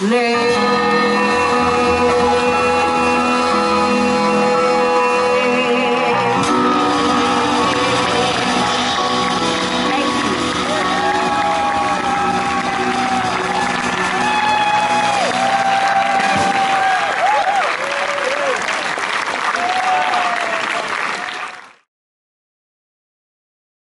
Lay